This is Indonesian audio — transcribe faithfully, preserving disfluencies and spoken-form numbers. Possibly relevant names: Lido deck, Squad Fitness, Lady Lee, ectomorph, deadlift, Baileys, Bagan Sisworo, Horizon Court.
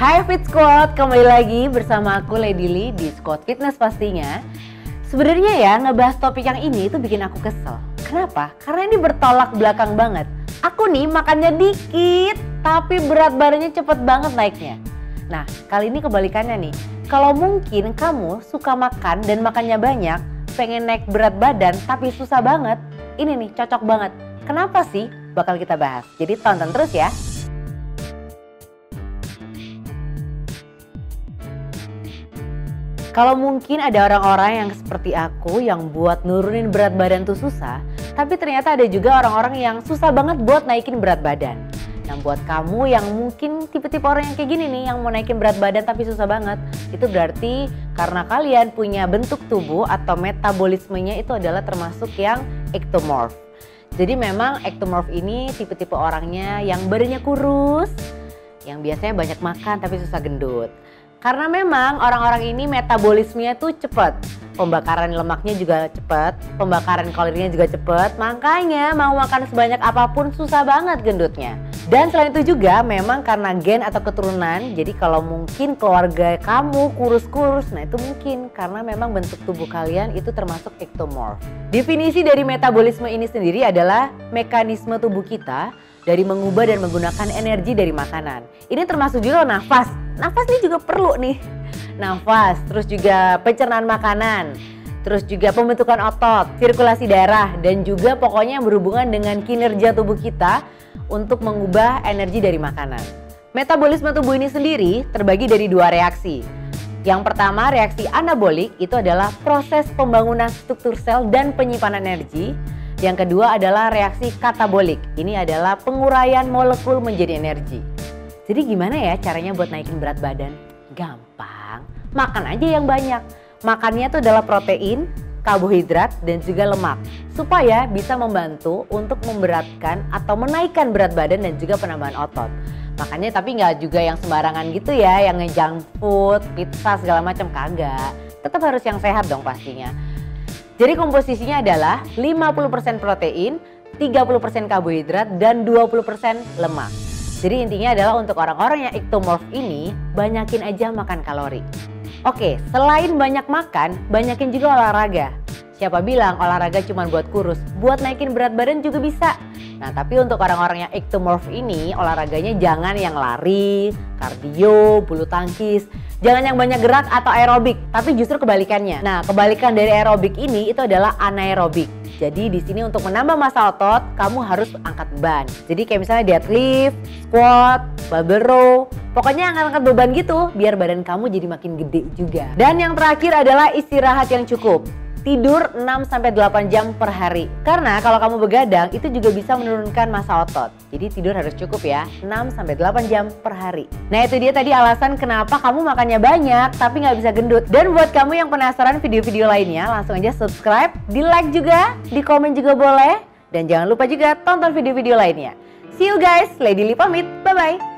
Hai Fit Squad, kembali lagi bersama aku Lady Lee di Squad Fitness pastinya. Sebenarnya ya ngebahas topik yang ini itu bikin aku kesel. Kenapa? Karena ini bertolak belakang banget. Aku nih makannya dikit, tapi berat badannya cepet banget naiknya. Nah, kali ini kebalikannya nih. Kalau mungkin kamu suka makan dan makannya banyak, pengen naik berat badan tapi susah banget, ini nih cocok banget. Kenapa sih? Bakal kita bahas. Jadi tonton terus ya. Kalau mungkin ada orang-orang yang seperti aku yang buat nurunin berat badan tuh susah, tapi ternyata ada juga orang-orang yang susah banget buat naikin berat badan. Nah, buat kamu yang mungkin tipe-tipe orang yang kayak gini nih, yang mau naikin berat badan tapi susah banget, itu berarti karena kalian punya bentuk tubuh atau metabolismenya itu adalah termasuk yang ectomorph. Jadi memang ectomorph ini tipe-tipe orangnya yang badannya kurus, yang biasanya banyak makan tapi susah gendut. Karena memang orang-orang ini metabolismenya tuh cepet, pembakaran lemaknya juga cepet, pembakaran kalorinya juga cepet, makanya mau makan sebanyak apapun susah banget gendutnya. Dan selain itu juga memang karena gen atau keturunan, jadi kalau mungkin keluarga kamu kurus-kurus, nah itu mungkin karena memang bentuk tubuh kalian itu termasuk ectomorph. Definisi dari metabolisme ini sendiri adalah mekanisme tubuh kita dari mengubah dan menggunakan energi dari makanan. Ini termasuk juga nafas. Nafas ini juga perlu nih, nafas, terus juga pencernaan makanan, terus juga pembentukan otot, sirkulasi darah, dan juga pokoknya yang berhubungan dengan kinerja tubuh kita untuk mengubah energi dari makanan. Metabolisme tubuh ini sendiri terbagi dari dua reaksi. Yang pertama, reaksi anabolik, itu adalah proses pembangunan struktur sel dan penyimpanan energi. Yang kedua adalah reaksi katabolik, ini adalah penguraian molekul menjadi energi. Jadi gimana ya caranya buat naikin berat badan? Gampang, makan aja yang banyak. Makannya itu adalah protein, karbohidrat, dan juga lemak. Supaya bisa membantu untuk memberatkan atau menaikkan berat badan dan juga penambahan otot. Makanya tapi nggak juga yang sembarangan gitu ya, yang nge-junk food, pizza, segala macam, kagak. Tetap harus yang sehat dong pastinya. Jadi komposisinya adalah lima puluh persen protein, tiga puluh persen karbohidrat, dan dua puluh persen lemak. Jadi intinya adalah untuk orang-orang yang ectomorph ini, banyakin aja makan kalori. Oke, selain banyak makan, banyakin juga olahraga. Siapa bilang olahraga cuma buat kurus, buat naikin berat badan juga bisa. Nah, tapi untuk orang-orang yang ectomorph ini, olahraganya jangan yang lari, kardio, bulu tangkis, jangan yang banyak gerak atau aerobik, tapi justru kebalikannya. Nah, kebalikan dari aerobik ini itu adalah anaerobik. Jadi di sini untuk menambah massa otot, kamu harus angkat beban. Jadi kayak misalnya deadlift, squat, barbell row, pokoknya angkat-angkat beban gitu biar badan kamu jadi makin gede juga. Dan yang terakhir adalah istirahat yang cukup. Tidur enam sampai delapan jam per hari. Karena kalau kamu begadang itu juga bisa menurunkan massa otot. Jadi tidur harus cukup ya, enam sampai delapan jam per hari. Nah, itu dia tadi alasan kenapa kamu makannya banyak tapi nggak bisa gendut. Dan buat kamu yang penasaran video-video lainnya, langsung aja subscribe, di-like juga, di-komen juga boleh. Dan jangan lupa juga tonton video-video lainnya. See you guys, Lady Lee pamit. Bye-bye.